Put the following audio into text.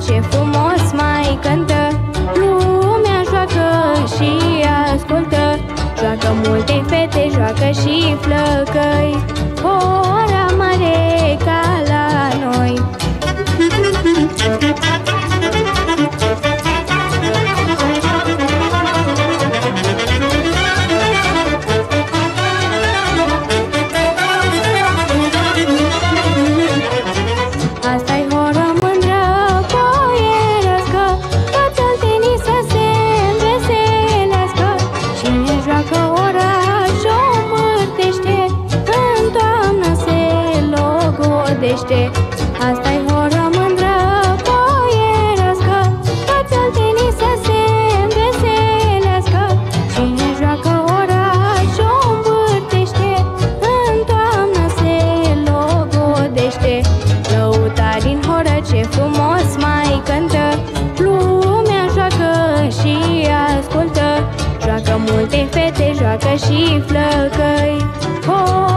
ce frumos mai cântă. Lumea joacă și ascultă. Joacă multe fete, joacă și flăcăi. O oră mare ca la noi. Asta-i horă mândră, boierască, toți altenii să se înveselească. Cine joacă orașul învârtește, în toamnă se logodește. Lăutari în horă ce frumos mai cântă. Lumea joacă și ascultă. Joacă multe fete, joacă și flăcăi.